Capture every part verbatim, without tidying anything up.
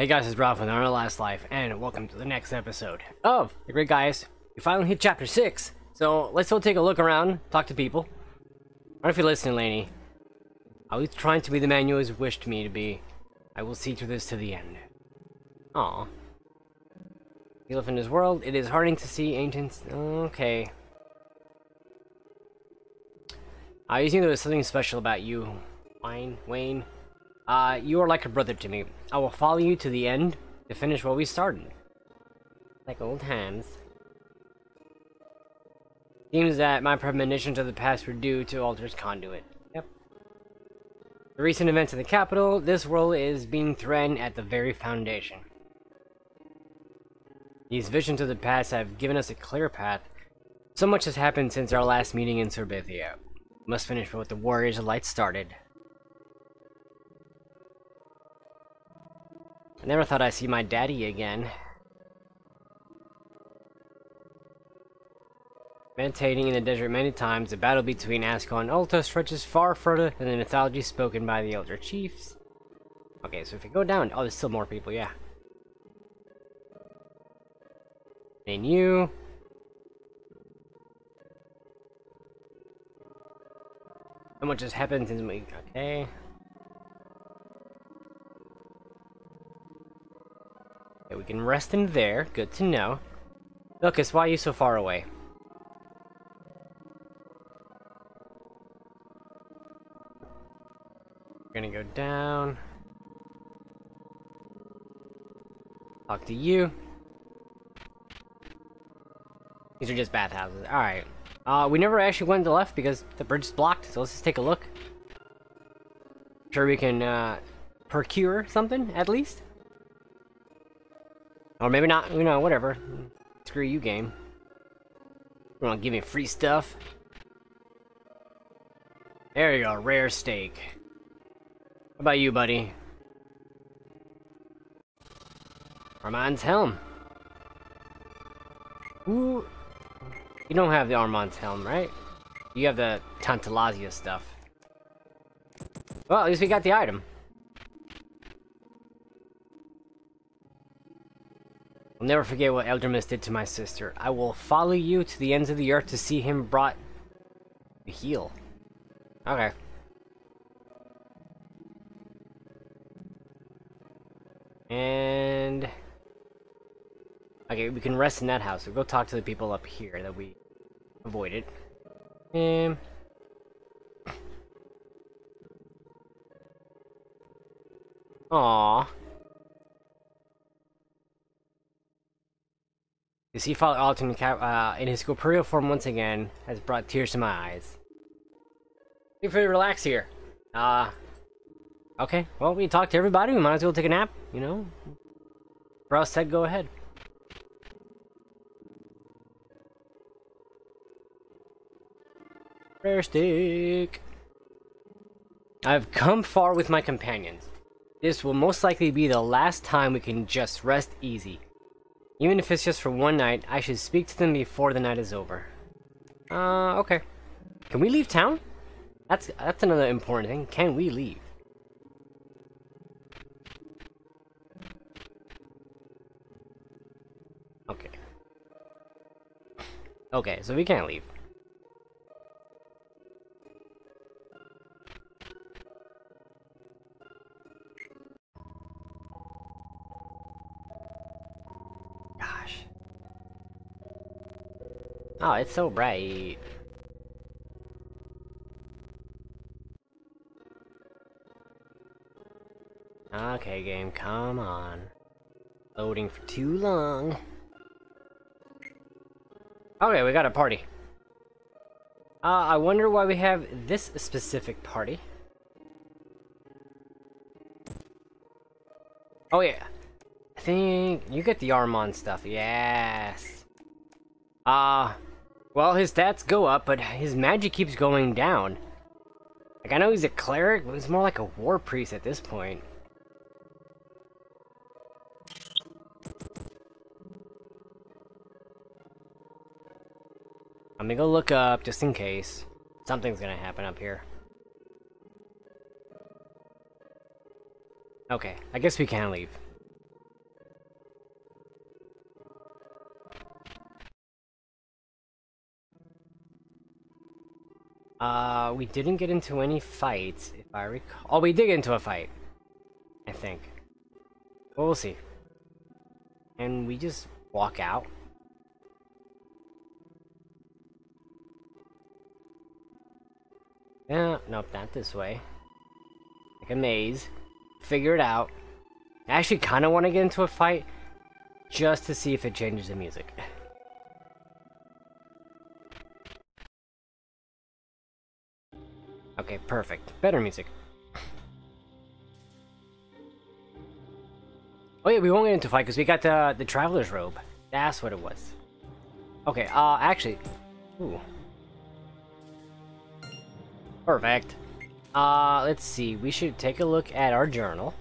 Hey guys, it's Rob from Our Last Life, and welcome to the next episode of The Great Gaias. We finally hit chapter six, so let's go take a look around, talk to people. I don't know if you're listening, Lainey. I was trying to be the man you always wished me to be. I will see to this to the end. Aw. You live in this world, it is hardening to see ancients. Okay. I always knew there was something special about you, Wayne. Wayne. Uh, you are like a brother to me. I will follow you to the end to finish what we started. Like old times. Seems that my premonitions of the past were due to Alter's conduit. Yep. The recent events in the capital, this world is being threatened at the very foundation. These visions of the past have given us a clear path. So much has happened since our last meeting in Sorbithia. Must finish what the Warriors of Light started. I never thought I'd see my daddy again. Meditating in the desert many times, the battle between Asko and Ulta stretches far further than the mythology spoken by the Elder Chiefs. Okay, so if we go down... Oh, there's still more people, yeah. And you... So much has happened since we... Okay... We can rest in there. Good to know. Lucas, why are you so far away? We're gonna go down. Talk to you. These are just bathhouses. Alright. Uh, we never actually went to the left because the bridge is blocked, so let's just take a look. I'm sure we can uh, procure something, at least. Or maybe not, you know, whatever. Screw you, game. You wanna give me free stuff? There you go, rare steak. How about you, buddy? Armand's Helm. Ooh. You don't have the Armand's Helm, right? You have the Tantalazia stuff. Well, at least we got the item. I'll never forget what Eldermist did to my sister. I will follow you to the ends of the earth to see him brought to heal. Okay. And... Okay, we can rest in that house. We'll go talk to the people up here that we avoided. Um... Aww. To see Father Alton uh, in his corporeal form once again has brought tears to my eyes. We pretty relaxed here. Uh, okay, well, we talked to everybody. We might as well take a nap, you know? Braviel said go ahead. Rare steak. I've come far with my companions. This will most likely be the last time we can just rest easy. Even if it's just for one night, I should speak to them before the night is over. Uh, okay. Can we leave town? That's that's another important thing. Can we leave? Okay. Okay, so we can't leave. Oh, it's so bright. Okay, game, come on. Loading for too long. Okay, we got a party. Uh, I wonder why we have this specific party. Oh, yeah. I think you get the Armon stuff. Yes. Uh... Well, his stats go up, but his magic keeps going down. Like, I know he's a cleric, but he's more like a war priest at this point. I'm gonna go look up, just in case. Something's gonna happen up here. Okay, I guess we can leave. Uh, we didn't get into any fights, if I recall. Oh, we did get into a fight, I think. Well, we'll see. And we just walk out. Yeah, nope, not this way. Like a maze. Figure it out. I actually kind of want to get into a fight just to see if it changes the music. Okay, perfect. Better music. Oh yeah, we won't get into a fight because we got the the traveler's robe. That's what it was. Okay, uh, actually, ooh, perfect. Uh, let's see. We should take a look at our journal.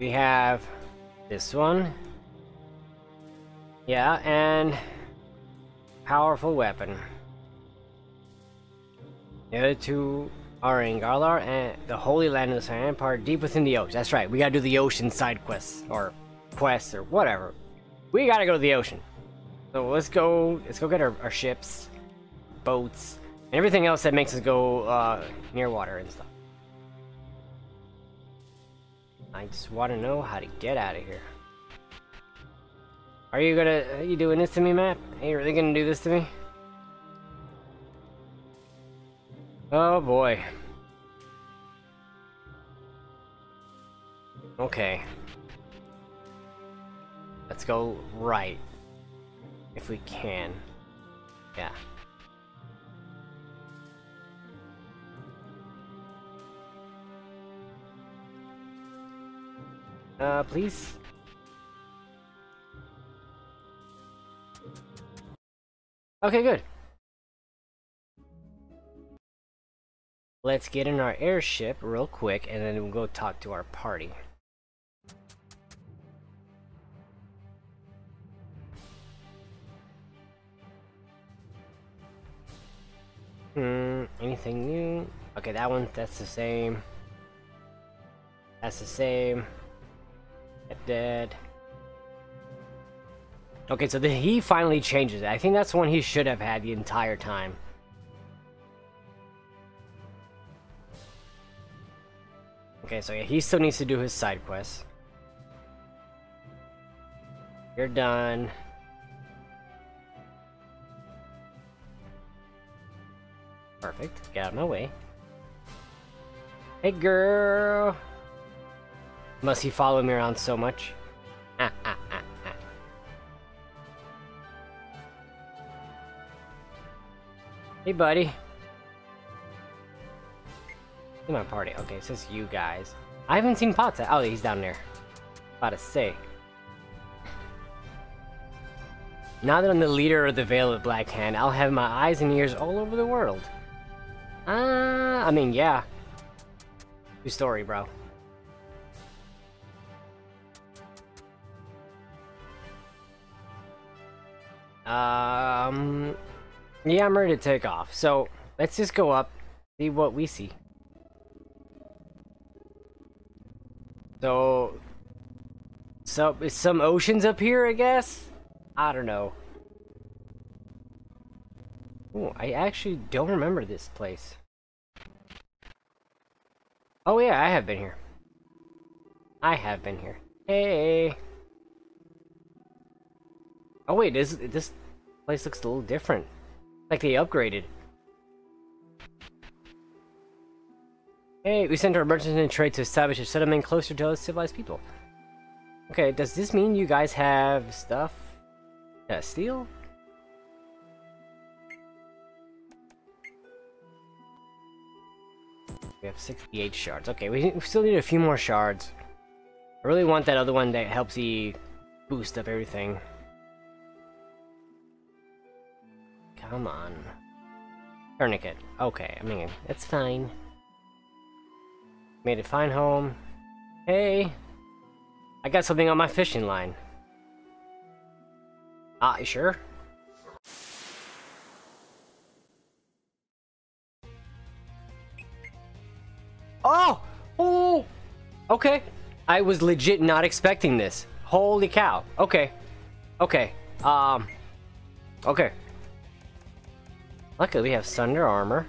We have this one. Yeah, and powerful weapon. The other two are in Garlar and the Holy Land of the Sanpark, deep within the ocean. That's right, we gotta do the ocean side quests, or quests, or whatever. We gotta go to the ocean. So let's go, let's go get our, our ships, boats, and everything else that makes us go uh, near water and stuff. I just wanna know how to get out of here. Are you gonna, are you doing this to me, map? Are you really gonna do this to me? Oh boy. Okay. Let's go right. If we can. Yeah. Uh, please? Okay, good. Let's get in our airship real quick, and then we'll go talk to our party. Hmm, anything new? Okay, that one, that's the same. That's the same. That dead. Okay, so the, he finally changes it. I think that's the one he should have had the entire time. Okay, so yeah, he still needs to do his side quests. You're done. Perfect. Get out of my way. Hey, girl! Must he follow me around so much? Ah, ah, ah, ah. Hey, buddy. In my party. Okay, it says you guys. I haven't seen Potsa. Oh, he's down there. About to say. Now that I'm the leader of the Veil of Black Hand, I'll have my eyes and ears all over the world. Ah, uh, I mean, yeah. True story, bro. Um, yeah, I'm ready to take off. So let's just go up, see what we see. So, so is some oceans up here, I guess? I don't know. Ooh, I actually don't remember this place. Oh yeah, I have been here. I have been here. Hey! Oh wait, this, this place looks a little different. Like they upgraded. Hey, we sent our merchants and trade to establish a settlement closer to civilized people. Okay, does this mean you guys have stuff? Yeah, steel? We have sixty-eight shards. Okay, we still need a few more shards. I really want that other one that helps you boost up everything. Come on. Tourniquet. Okay, I mean, that's fine. Made a fine home. Hey! I got something on my fishing line. Ah, you sure? Oh! Oh! Okay. I was legit not expecting this. Holy cow. Okay. Okay. Um. Okay. Luckily we have Sunder Armor.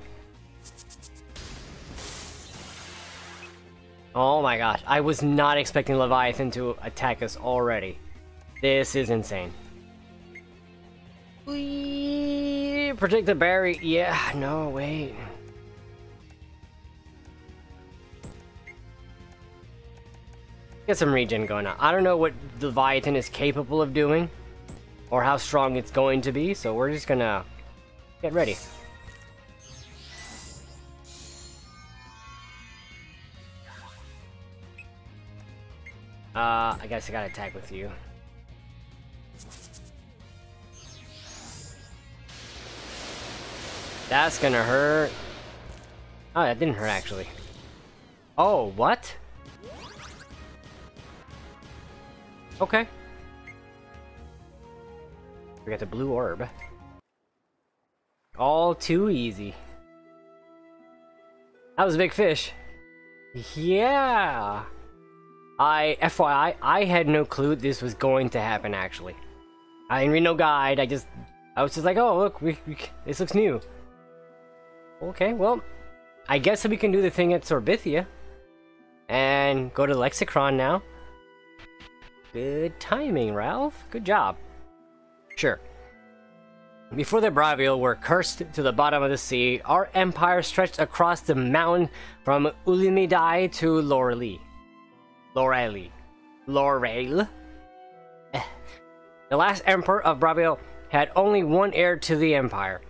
Oh my gosh, I was not expecting Leviathan to attack us already. This is insane. We protect the barrier. Yeah, no, wait. Get some regen going on. I don't know what Leviathan is capable of doing or how strong it's going to be, so we're just gonna get ready. Uh, I guess I gotta attack with you. That's gonna hurt. Oh, that didn't hurt actually. Oh, what? Okay. We got the blue orb. All too easy. That was a big fish. Yeah. I, F Y I, I had no clue this was going to happen actually. I didn't read no guide. I just, I was just like, oh look, we, we this looks new. Okay, well, I guess we can do the thing at Sorbithia and go to Lexicron now. Good timing, Ralph. Good job. Sure. Before the Braviel were cursed to the bottom of the sea, our empire stretched across the mountain from Ulimidai to Lorelei. Lorelei. Lorelei. The last emperor of Braviel had only one heir to the empire.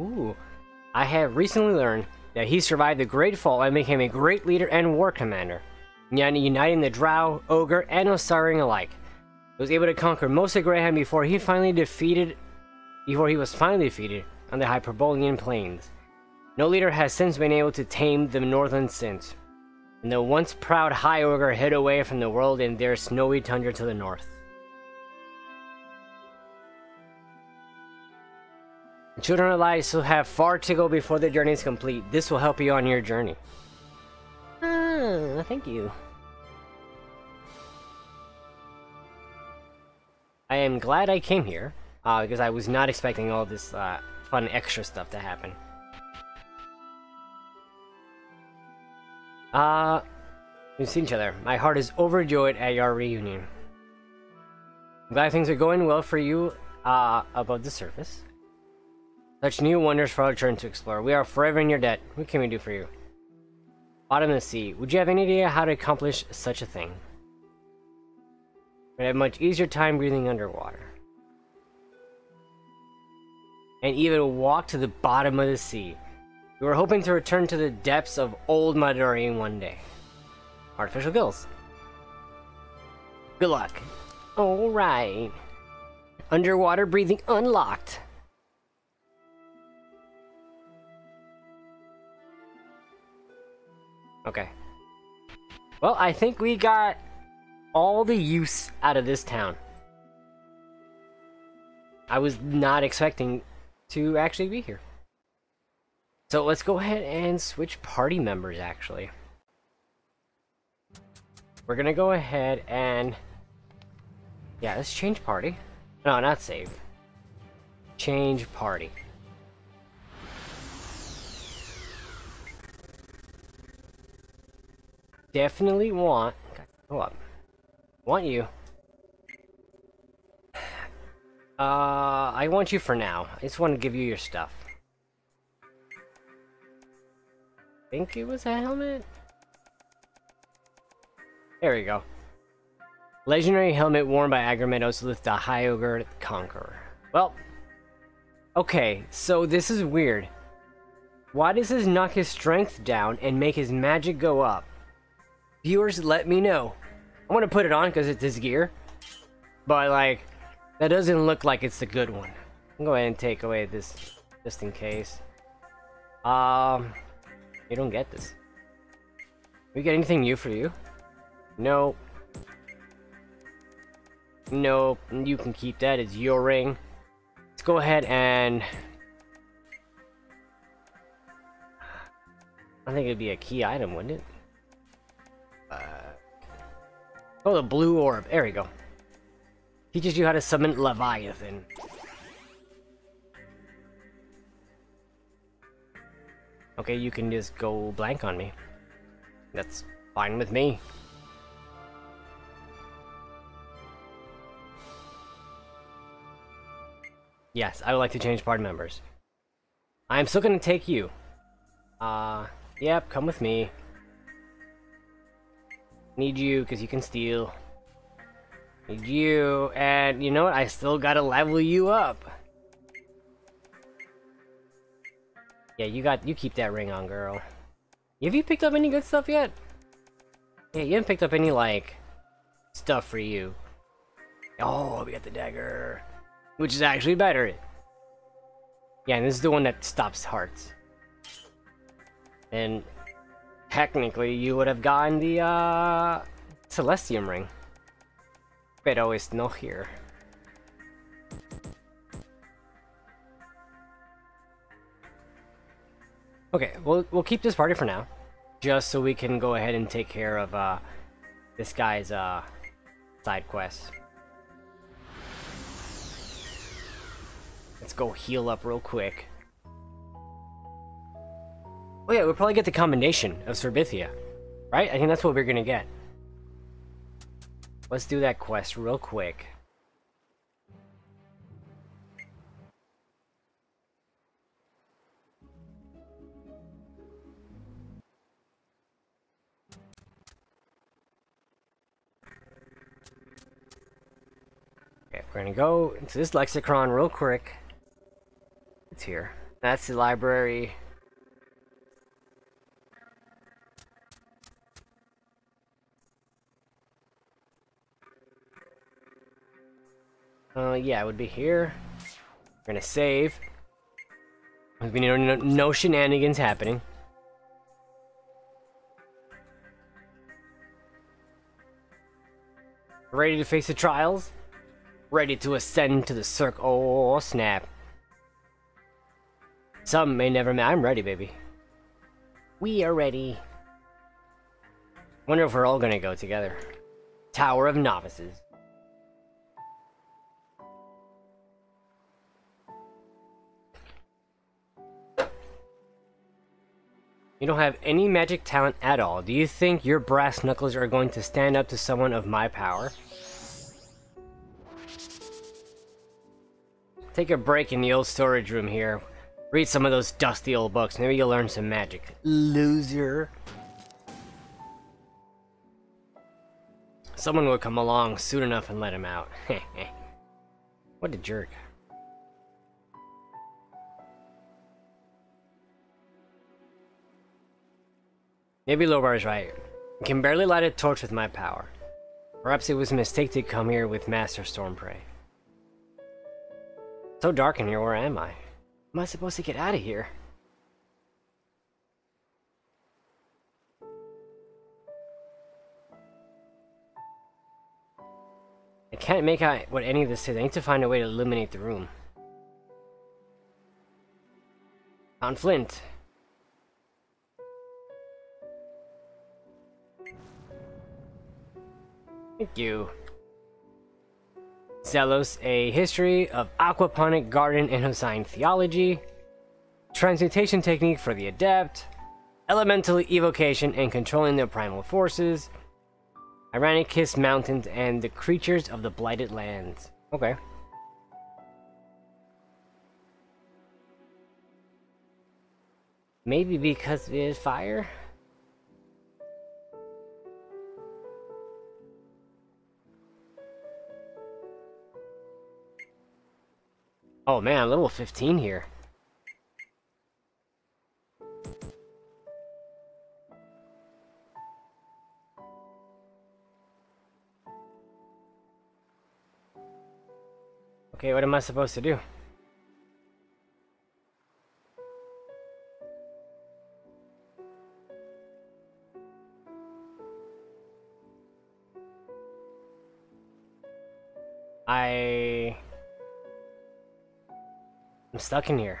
Ooh. I have recently learned that he survived the Great Fall and became a great leader and war commander, Nyani uniting the drow, ogre, and osaring alike. He was able to conquer most of Graham before he finally defeated, before he was finally defeated on the Hyperbolian plains. No leader has since been able to tame the northern scent, and the once proud high ogre hid away from the world in their snowy tundra to the north. The children of light still have far to go before the journey is complete. This will help you on your journey. Ah, thank you. I am glad I came here, uh, because I was not expecting all this uh, fun extra stuff to happen. Uh, we've seen each other. My heart is overjoyed at your reunion. I'm glad things are going well for you uh, above the surface. Such new wonders for our turn to explore. We are forever in your debt. What can we do for you? Bottom of the sea. Would you have any idea how to accomplish such a thing? We'd have a much easier time breathing underwater. And even walk to the bottom of the sea. We were hoping to return to the depths of old Madurian one day. Artificial gills. Good luck. Alright. Underwater breathing unlocked. Okay. Well, I think we got all the use out of this town. I was not expecting to actually be here. So let's go ahead and switch party members, actually. We're gonna go ahead and... yeah, let's change party. No, not save. Change party. Definitely want, hold up, want you. Uh, I want you for now. I just want to give you your stuff. Think it was a helmet? There we go. Legendary helmet worn by Agramenos with the High Ogre Conqueror. Well, okay, so this is weird. Why does this knock his strength down and make his magic go up? Viewers, let me know. I'm gonna put it on because it's his gear, but like that doesn't look like it's a good one. I'm gonna go ahead and take away this just in case. Um, you don't get this. We got anything new for you? No. No, you can keep that. It's your ring. Let's go ahead and. I think it'd be a key item, wouldn't it? Uh, oh, the blue orb. There we go. Teaches you how to summon Leviathan. Okay, you can just go blank on me. That's fine with me. Yes, I would like to change party members. I am still gonna take you. Uh, yep, come with me. Need you, because you can steal. Need you, and you know what? I still gotta level you up. Yeah, you got, you keep that ring on, girl. Have you picked up any good stuff yet? Yeah, you haven't picked up any, like, stuff for you. Oh, we got the dagger. Which is actually better. Yeah, and this is the one that stops hearts. And technically, you would have gotten the uh, Celestium ring. Pero it's no here. Okay, we'll, we'll keep this party for now. Just so we can go ahead and take care of uh, this guy's uh, side quest. Let's go heal up real quick. Oh yeah, we'll probably get the commendation of Sorbithia. Right? I think that's what we're gonna get. Let's do that quest real quick. Okay, we're gonna go into this lexicron real quick. It's here. That's the library. Uh, yeah, it would be here. We're gonna save. There's been no, no, no shenanigans happening. Ready to face the trials? Ready to ascend to the circle. Oh, snap. Some may never matter. I'm ready, baby. We are ready. Wonder if we're all gonna go together. Tower of Novices. You don't have any magic talent at all. Do you think your brass knuckles are going to stand up to someone of my power? Take a break in the old storage room here. Read some of those dusty old books. Maybe you'll learn some magic. Loser. Someone will come along soon enough and let him out. What a jerk. Maybe Lobar is right. I can barely light a torch with my power. Perhaps it was a mistake to come here with Master Stormprey. So dark in here, where am I? Am I supposed to get out of here? I can't make out what any of this is. I need to find a way to illuminate the room. Found Flint. Thank you. Zelos, a history of aquaponic garden and Hossein theology. Transmutation technique for the adept. Elemental evocation and controlling their primal forces. Iranicus mountains and the creatures of the blighted lands. Okay. Maybe because it is fire? Oh man, I'm level fifteen here. Okay, what am I supposed to do? I... I'm stuck in here.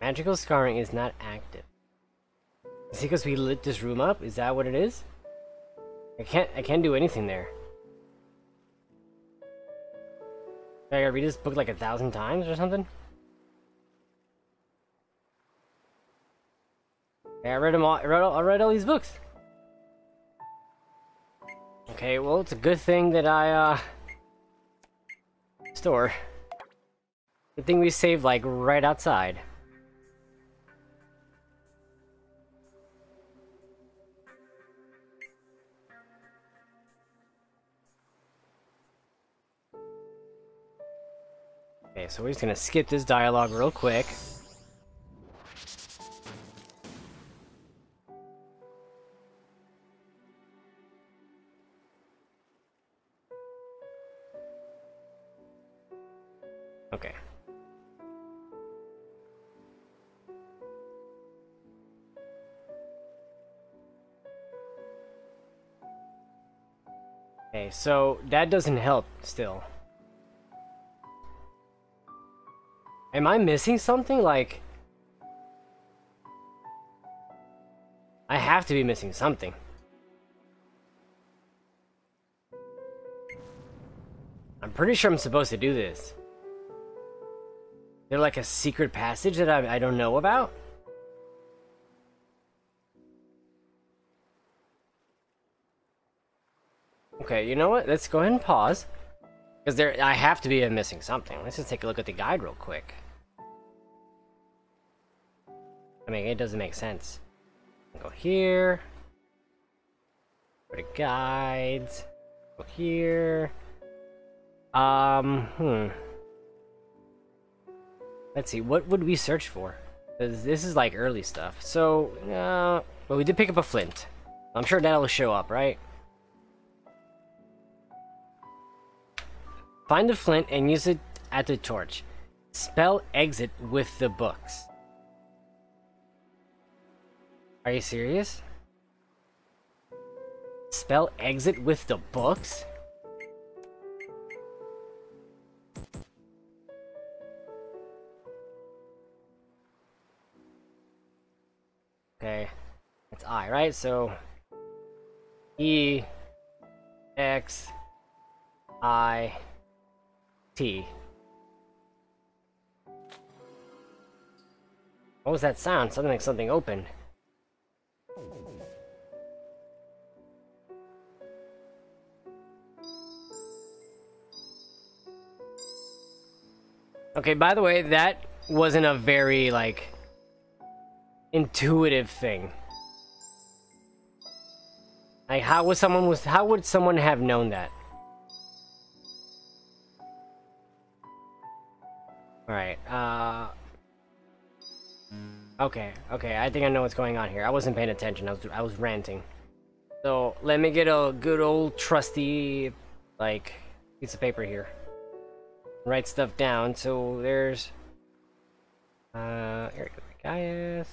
Magical scarring is not active. Is it because we lit this room up? Is that what it is? I can't I can't do anything there. I gotta read this book like a thousand times or something? Yeah, I read them all. I read all, I read all these books. Okay, well, it's a good thing that I, uh... store. Good thing we saved, like, right outside. Okay, so we're just gonna skip this dialogue real quick. Okay. Okay, so that doesn't help still. Am I missing something? Like, I have to be missing something. I'm pretty sure I'm supposed to do this. Is there like a secret passage that I, I don't know about? Okay, you know what? Let's go ahead and pause. Because there, I have to be missing something. Let's just take a look at the guide real quick. I mean, it doesn't make sense. Go here. Go to guides. Go here. Um, hmm. Let's see, what would we search for? Because this is like early stuff. So, uh, well, we did pick up a flint. I'm sure that'll show up, right? Find the flint and use it at the torch. Spell exit with the books. Are you serious? Spell exit with the books? Okay. It's I, right? So... E... X... I... T. What was that sound? Something like something opened. Okay, by the way, that wasn't a very, like, intuitive thing. Like, how was someone was how would someone have known that? Alright, uh... Okay, okay, I think I know what's going on here. I wasn't paying attention, I was, I was ranting. So, let me get a good old trusty, like, piece of paper here. Write stuff down, so there's... Uh, here we go,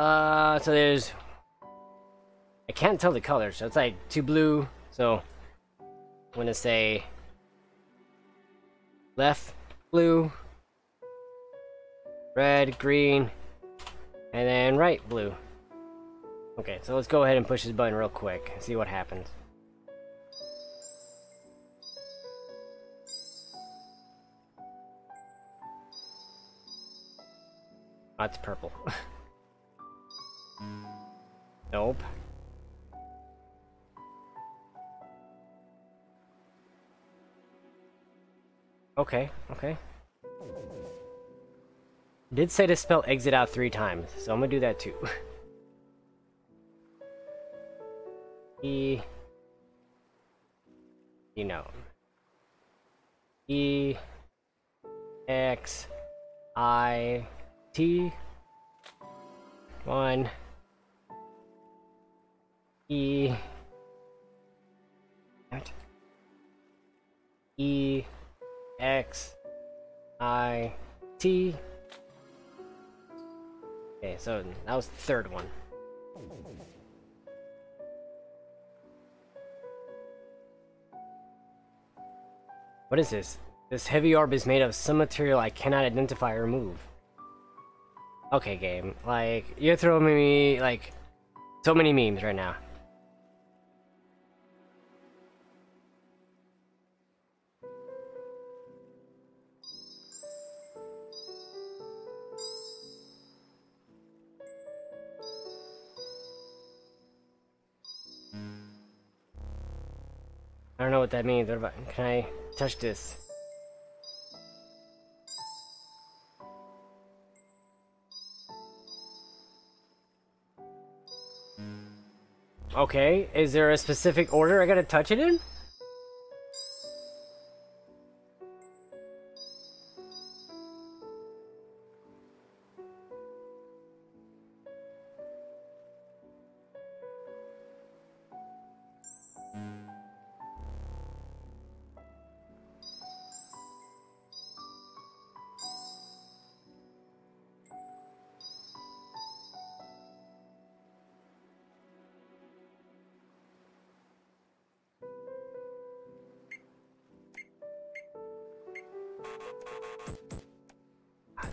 Uh, so there's... I can't tell the color, so it's like two blue, so... I'm gonna say... Left, blue, red, green, and then right, blue. Okay, so let's go ahead and push this button real quick and see what happens. That's purple. Nope. Okay, okay. Did say to spell exit out three times, so I'm gonna do that too. E... You know. E... X... I... T... One... E... What? E... X, I, T. Okay, so that was the third one. What is this? This heavy orb is made of some material I cannot identify or remove. Okay, game. Like, you're throwing me, like, So many memes right now. I don't know what that means. What about, can I touch this? Okay, is there a specific order I gotta touch it in?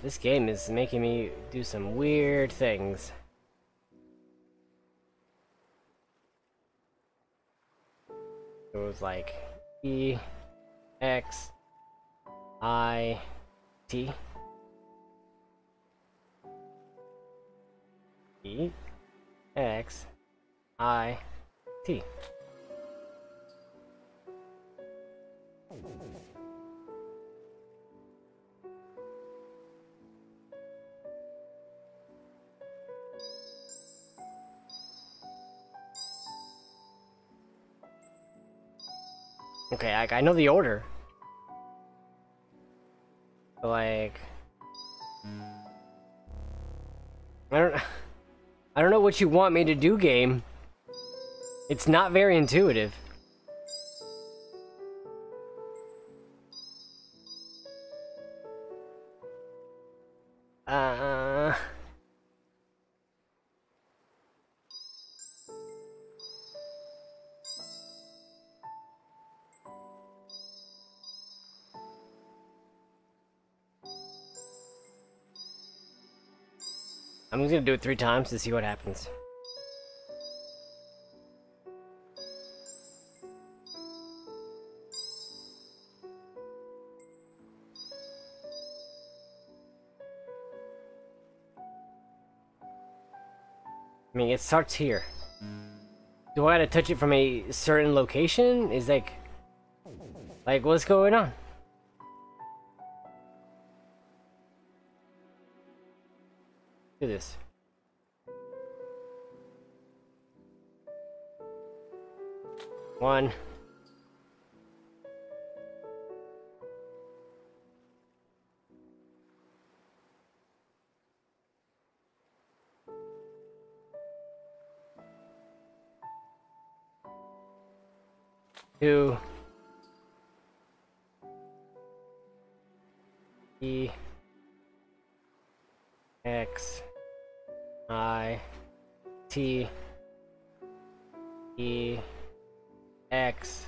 This game is making me do some weird things. It was like E, X, I, T, E, X, I, T. Okay, I, I know the order. Like, I don't, I don't know what you want me to do, game. It's not very intuitive. Uh. I'm just gonna do it three times to see what happens. I mean, it starts here. Do I gotta touch it from a certain location? Is like, like what's going on? Do this. One. Two. E. X. I, T, E, X,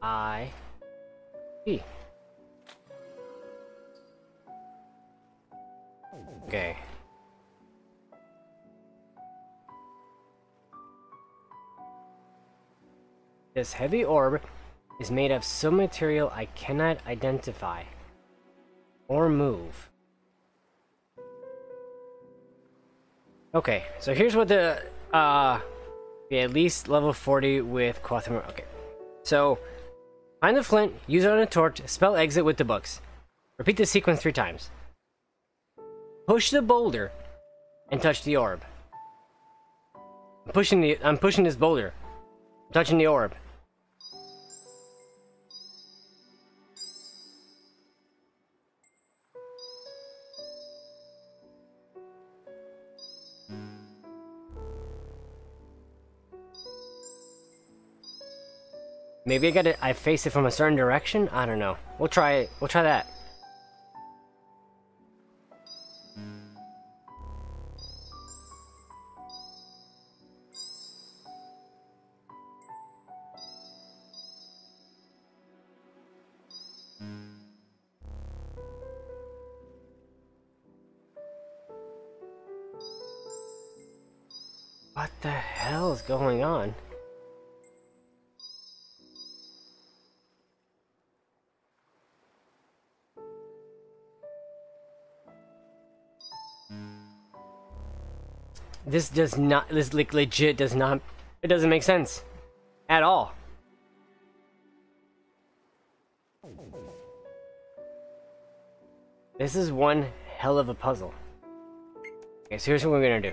I, T. Okay. This heavy orb is made of some material I cannot identify or move. Okay, so here's what the uh the at least level forty with Quatham. Okay. So find the flint, use it on a torch, spell exit with the books. Repeat the sequence three times. Push the boulder and touch the orb. I'm pushing the I'm pushing this boulder. I'm touching the orb. Maybe I gotta, I face it from a certain direction? I don't know. We'll try it. We'll try that. What the hell is going on? This does not, this like legit does not, it doesn't make sense at all. This is one hell of a puzzle. Okay, so here's what we're gonna do.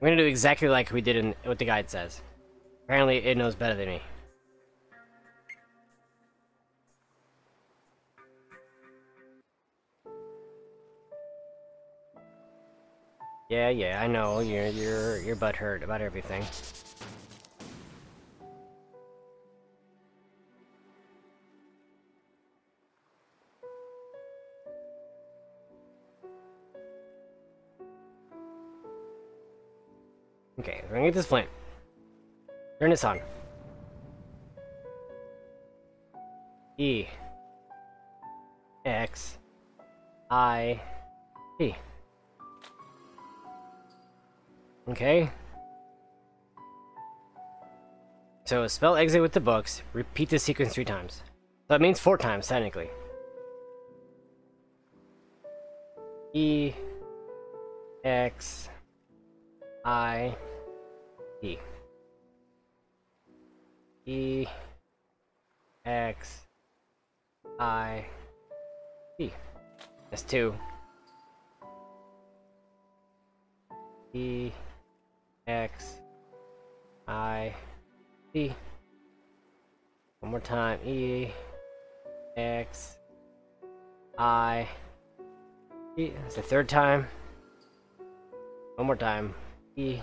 We're gonna do exactly like we did in what the guide says. Apparently it knows better than me. Yeah, yeah, I know. You're you're your butt hurt about everything. Okay, we're gonna get this flame. Turn this on. E X I T. Okay. So spell exit with the books, repeat the sequence three times. So that means four times, technically. E X I E E X I E. That's two. E X, I, E. One more time. E, X, I, E. That's the third time. One more time. E,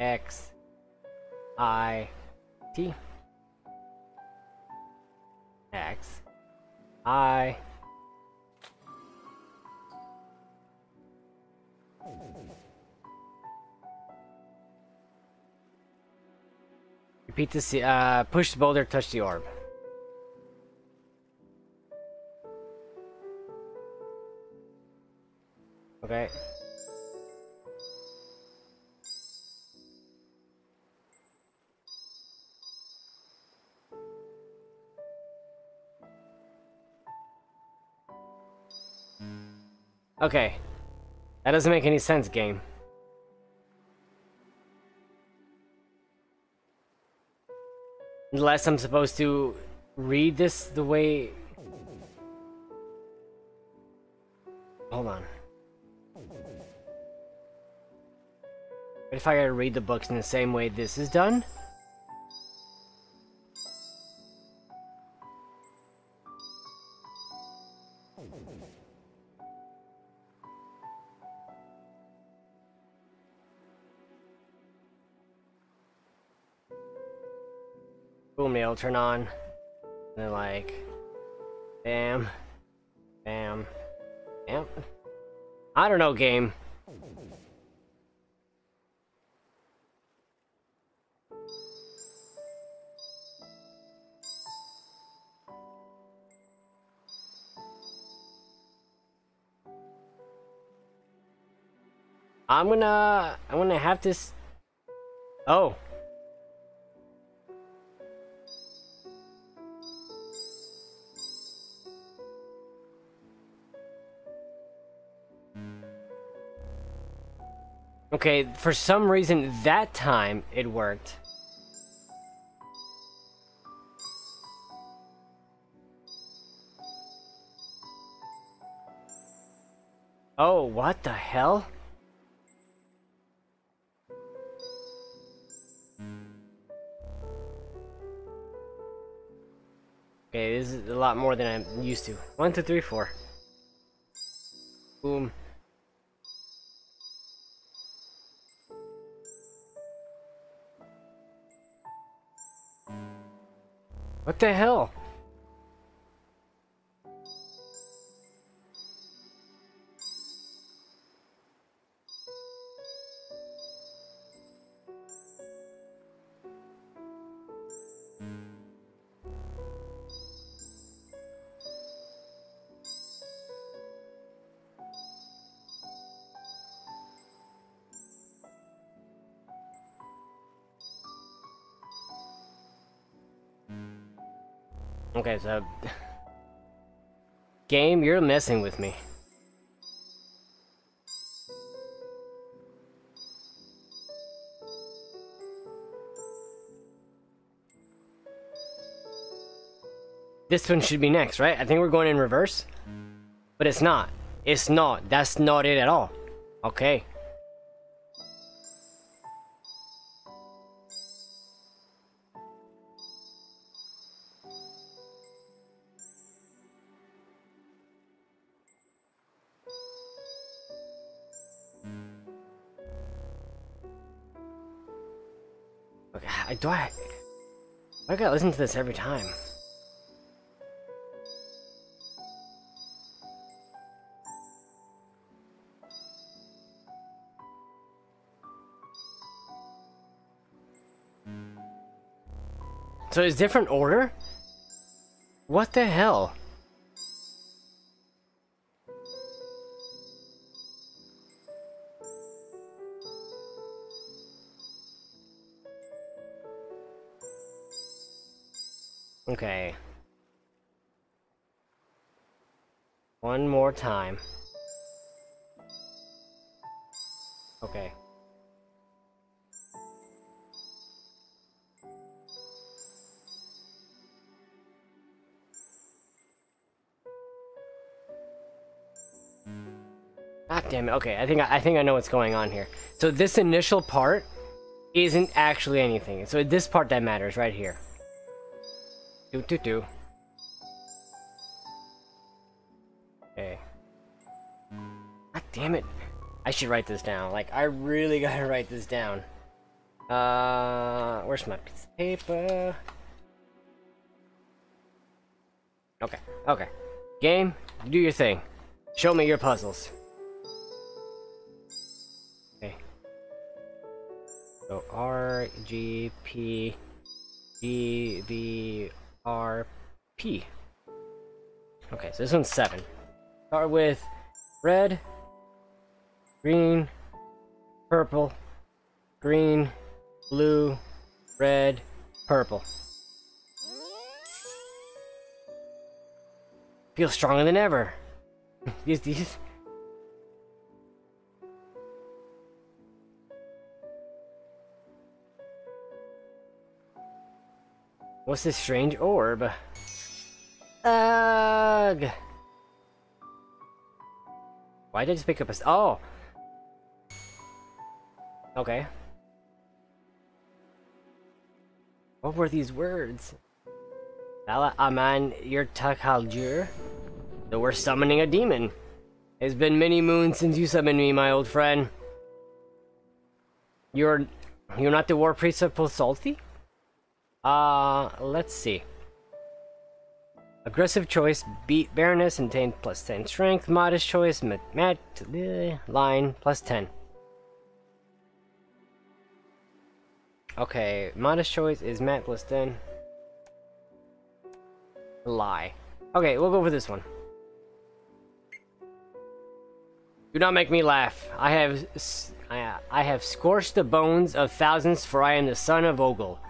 X, I, T. X, I. Repeat the C, uh, push the boulder, touch the orb. Okay. Okay. That doesn't make any sense, game. Unless I'm supposed to read this the way... Hold on. What if I gotta read the books in the same way this is done? Mail turn on, and then like, bam, bam, bam. I don't know, game. I'm gonna, I'm gonna have this. Oh. Okay, for some reason that time it worked. Oh, what the hell? Okay, this is a lot more than I'm used to. One, two, three, four. Boom. What the hell? Okay, so... Game, you're messing with me. This one should be next, right? I think we're going in reverse. But it's not. It's not. That's not it at all. Okay. Okay, I do I... I gotta listen to this every time. So it's different order? What the hell? Okay. One more time. Okay. Damn it. Okay, I think I think I know what's going on here. So this initial part isn't actually anything. So this part that matters right here. Do do do. Okay. God damn it! I should write this down. Like I really gotta write this down. Uh, where's my piece of paper? Okay. Okay. Game, do your thing. Show me your puzzles. So R G P B B R P. Okay, so this one's seven. Start with red, green, purple, green, blue, red, purple. Feel stronger than ever. These these. What's this strange orb? Ugh! Why did I just pick up a... Oh! Okay. What were these words? Bala Aman Yirtakaljur. So we're summoning a demon. It's been many moons since you summoned me, my old friend. You're... You're not the war priest of Posalthi? Uh, let's see. Aggressive choice, beat Baroness, obtain plus ten strength. Modest choice, mat, mat uh, line, plus ten. Okay, modest choice is mat plus ten. Lie. Okay, we'll go for this one. Do not make me laugh. I have, I, I have scorched the bones of thousands, for I am the son of Ogul.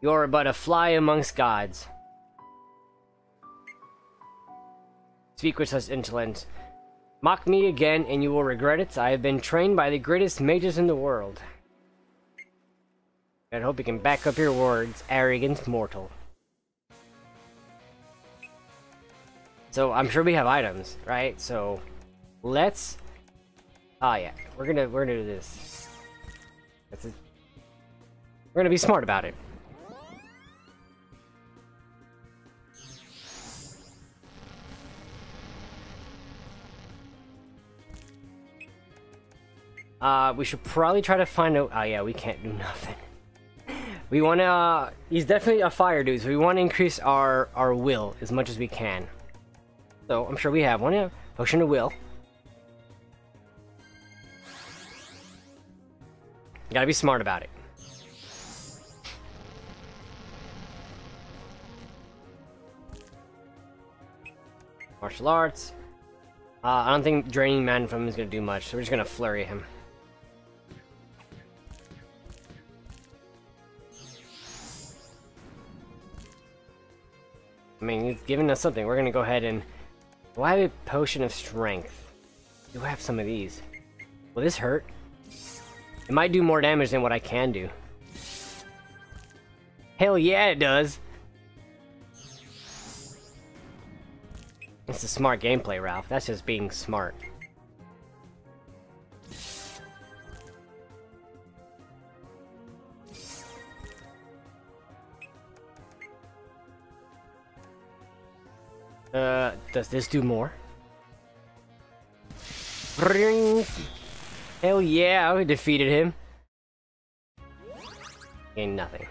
You are but a fly amongst gods. Speak with such insolence. Mock me again, and you will regret it. I have been trained by the greatest mages in the world. I hope you can back up your words, arrogant mortal. So I'm sure we have items, right? So let's. Ah, yeah, we're gonna we're gonna do this. That's it. We're gonna be smart about it. Uh, we should probably try to find out. Oh yeah, we can't do nothing. We want to. Uh, he's definitely a fire dude, so we want to increase our our will as much as we can. So I'm sure we have one. Yeah, potion of will. You gotta be smart about it. Martial arts. Uh, I don't think draining mana from him is gonna do much, so we're just gonna flurry him. I mean, it's giving us something. We're going to go ahead and... Do I have a potion of strength? Do I have some of these? Will this hurt? It might do more damage than what I can do. Hell yeah, it does! It's a smart gameplay, Ralph. That's just being smart. Uh, does this do more? Ring. Hell yeah, I defeated him. Gained nothing.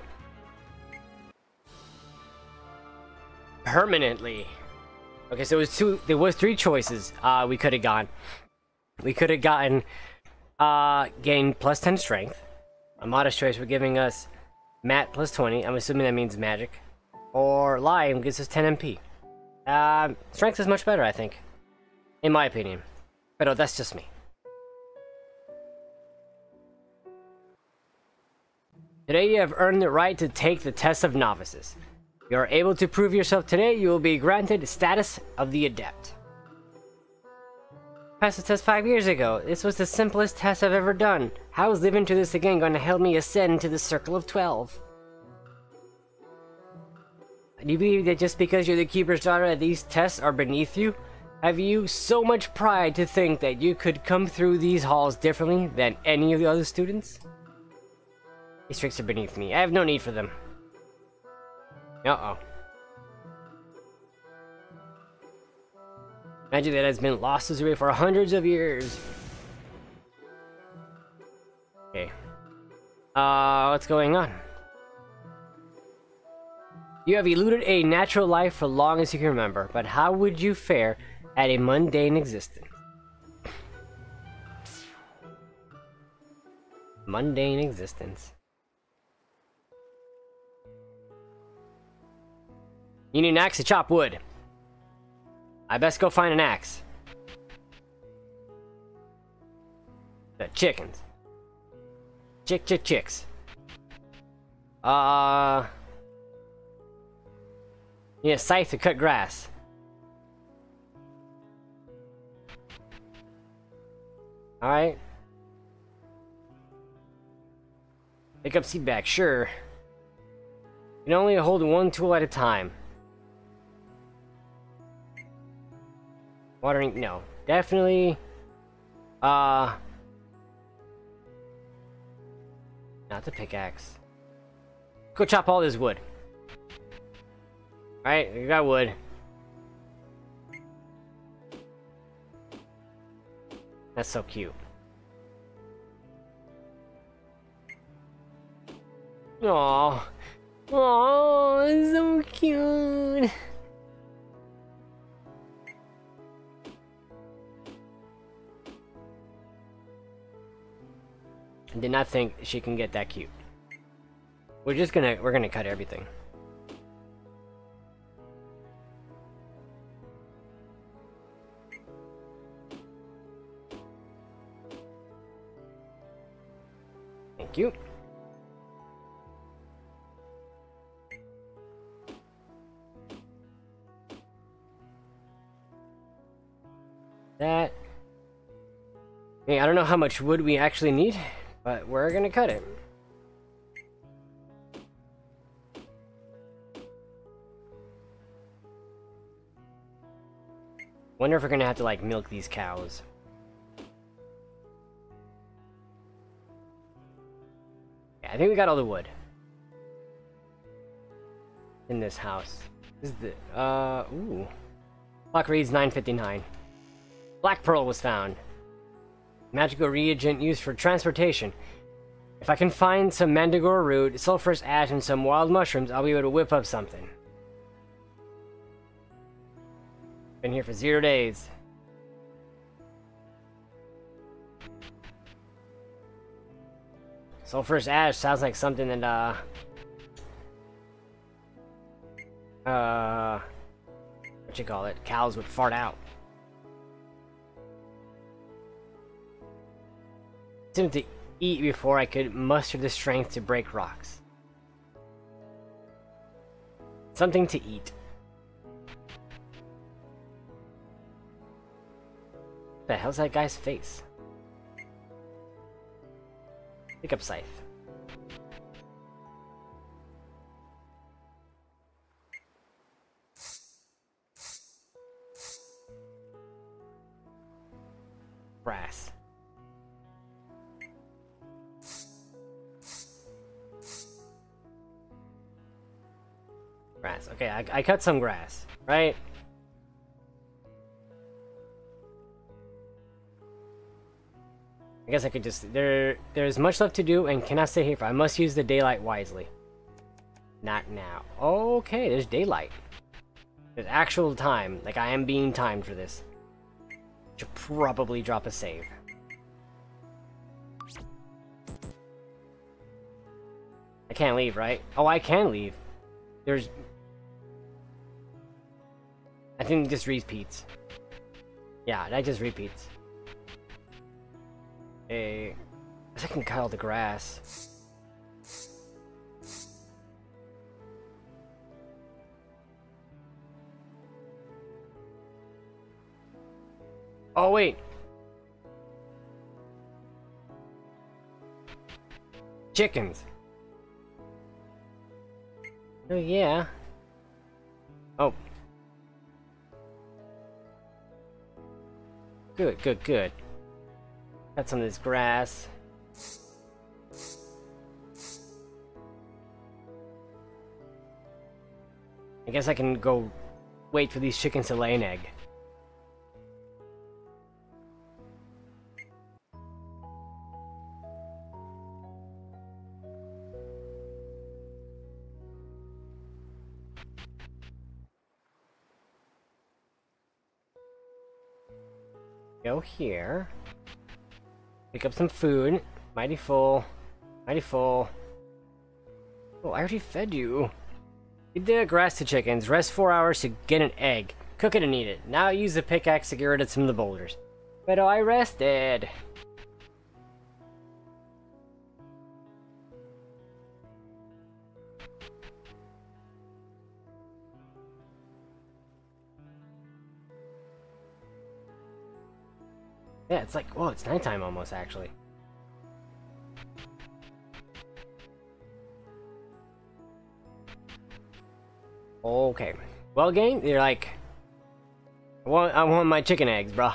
Permanently. Okay, so it was two, there was three choices uh, we could have gone. We could have gotten, uh, gained plus ten strength. A modest choice, we're giving us Mat plus twenty. I'm assuming that means magic. Or Lying gives us ten M P. Um, strength is much better, I think. In my opinion. But oh, that's just me. Today you have earned the right to take the test of novices. If you are able to prove yourself today, you will be granted status of the adept. I passed the test five years ago. This was the simplest test I've ever done. How is living to this again going to help me ascend to the circle of twelve? Do you believe that just because you're the Keeper's daughter, these tests are beneath you? Have you so much pride to think that you could come through these halls differently than any of the other students? These tricks are beneath me. I have no need for them. Uh-oh. Magic that has been lost is away for hundreds of years. Okay. Uh, what's going on? You have eluded a natural life for long as you can remember, but how would you fare at a mundane existence? Mundane existence. You need an axe to chop wood. I best go find an axe. The chickens. Chick, chick, chicks. Uh... You need a scythe to cut grass. Alright. Pick up seed bag, sure. You can only hold one tool at a time. Watering, no. Definitely. Uh. Not the pickaxe. Go chop all this wood. Alright, we got wood. That's so cute. Aww. Aww, it's so cute. I did not think she can get that cute. We're just gonna, we're gonna cut everything. You. That. Hey, I don't know how much wood we actually need, but we're gonna cut it. Wonder if we're gonna have to like milk these cows. I think we got all the wood in this house. This is the uh ooh. Clock reads nine fifty-nine. Black pearl was found. Magical reagent used for transportation. If I can find some mandragora root, sulfurous ash, and some wild mushrooms, I'll be able to whip up something. Been here for zero days. Sulfurous ash sounds like something that, uh... Uh... What you call it? Cows would fart out. I seemed to eat before I could muster the strength to break rocks. Something to eat. The hell's that guy's face? Pick up Scythe. Brass. Grass. Okay, I, I cut some grass, right? I guess I could just... There, there's much left to do and cannot stay here for... I must use the daylight wisely. Not now. Okay, there's daylight. There's actual time. Like, I am being timed for this. Should probably drop a save. I can't leave, right? Oh, I can leave. There's... I think it just repeats. Yeah, that just repeats. Hey, I can cut all the grass. Oh wait, chickens. Oh yeah. Oh. Good, good, good. Got some of this grass. I guess I can go wait for these chickens to lay an egg. Go here. Pick up some food. Mighty full. Mighty full. Oh, I already fed you. Feed the grass to chickens. Rest four hours to get an egg. Cook it and eat it. Now use the pickaxe to get rid of some of the boulders. But oh, I rested. Yeah, it's like, whoa, it's nighttime almost, actually. Okay. Well, game, you're like, I want, I want my chicken eggs, bruh.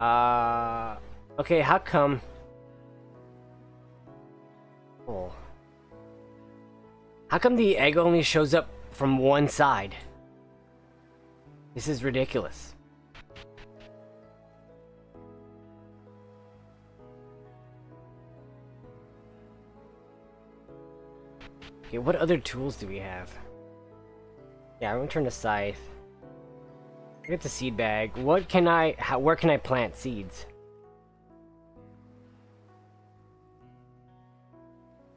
Uh, okay, how come? Oh. How come the egg only shows up from one side? This is ridiculous. Okay, what other tools do we have? Yeah, I'm gonna turn to Scythe. I get the seed bag. What can I... How, where can I plant seeds?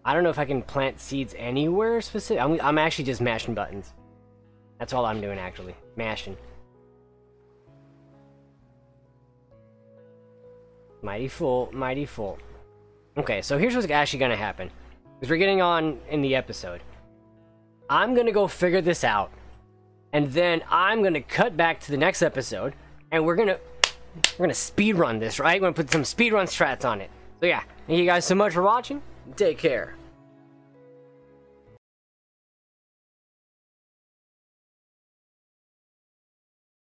I don't know if I can plant seeds anywhere specific. I'm, I'm actually just mashing buttons. That's all I'm doing, actually. Mashing. Mighty full. Mighty full. Okay, so here's what's actually going to happen. Because we're getting on in the episode. I'm going to go figure this out. And then I'm gonna cut back to the next episode, and we're gonna we're gonna speedrun this, right? We're gonna put some speedrun strats on it. So yeah, thank you guys so much for watching. Take care.